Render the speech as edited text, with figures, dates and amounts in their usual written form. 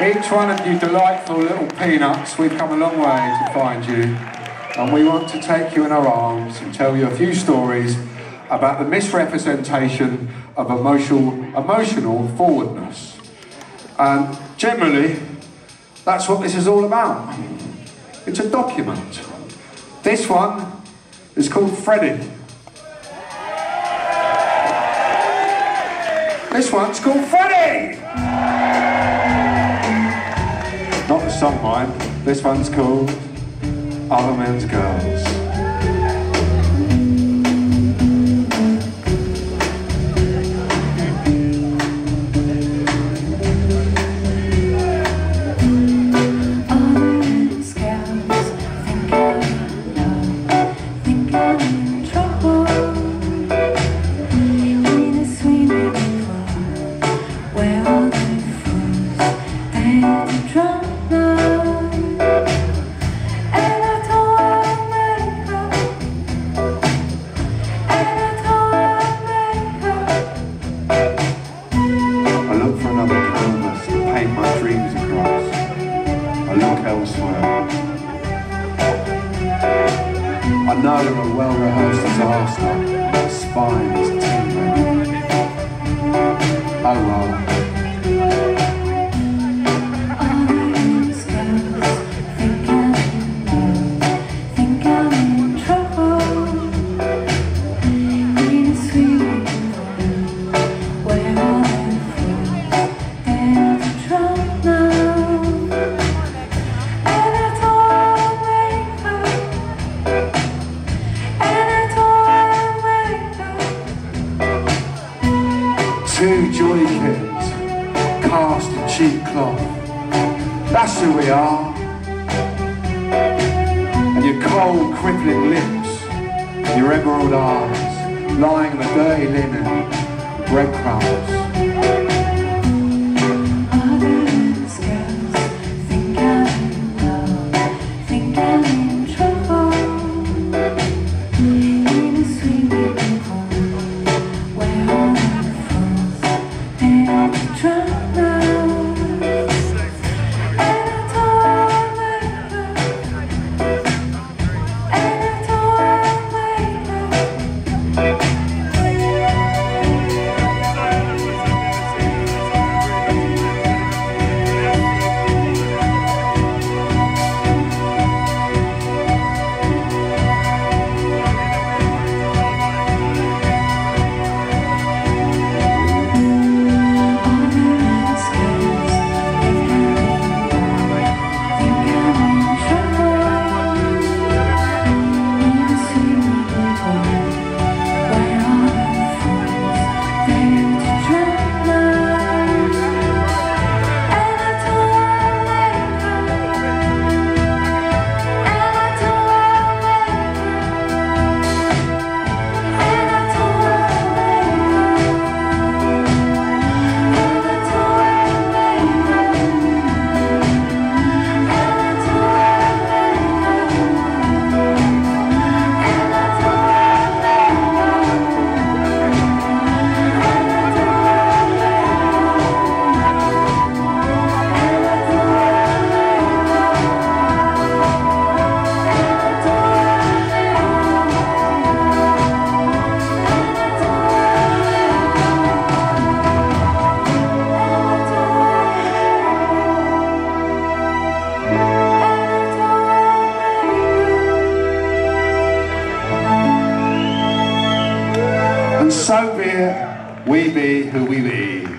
Each one of you delightful little peanuts, we've come a long way to find you, and we want to take you in our arms and tell you a few stories about the misrepresentation of emotional forwardness. And generally, that's what this is all about. It's a document. This one is called Freddie. This one's called Freddie! Not the song, mind. This one's called Other Men's Girls. I know a well-rehearsed disaster, spine is tingling. Oh well. Two joy kids, cast in cheap cloth. That's who we are. And your cold, crippling lips, your emerald eyes, lying in the dirty linen, breadcrumbs. So be it, we be who we be.